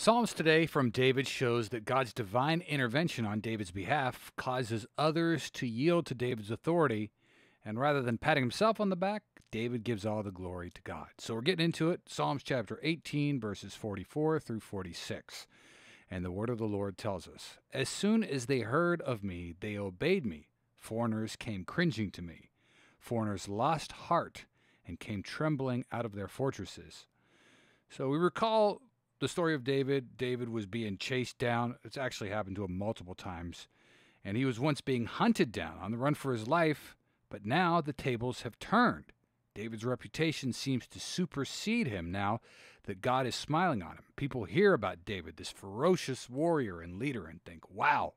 Psalms today from David shows that God's divine intervention on David's behalf causes others to yield to David's authority, and rather than patting himself on the back, David gives all the glory to God. So we're getting into it, Psalms chapter 18, verses 44 through 46. And the word of the Lord tells us, "As soon as they heard of me, they obeyed me. Foreigners came cringing to me. Foreigners lost heart and came trembling out of their fortresses." So we recall the story of David. David was being chased down. It's actually happened to him multiple times. And he was once being hunted down on the run for his life, but now the tables have turned. David's reputation seems to supersede him now that God is smiling on him. People hear about David, this ferocious warrior and leader, and think, wow,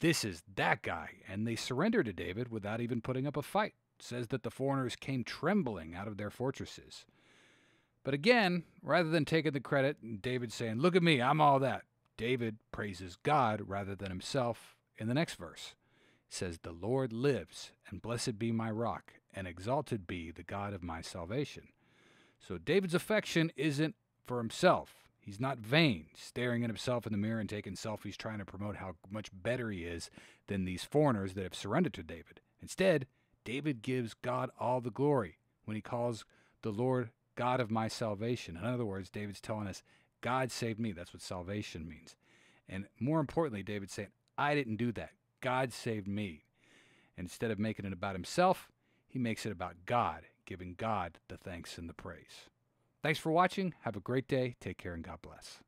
this is that guy. And they surrender to David without even putting up a fight. It says that the foreigners came trembling out of their fortresses. But again, rather than taking the credit and David saying, look at me, I'm all that, David praises God rather than himself in the next verse. It says, "The Lord lives, and blessed be my rock, and exalted be the God of my salvation." So David's affection isn't for himself. He's not vain, staring at himself in the mirror and taking selfies, trying to promote how much better he is than these foreigners that have surrendered to David. Instead, David gives God all the glory when he calls the Lord God of my salvation. In other words, David's telling us, God saved me. That's what salvation means. And more importantly, David's saying, I didn't do that. God saved me. And instead of making it about himself, he makes it about God, giving God the thanks and the praise. Thanks for watching. Have a great day. Take care and God bless.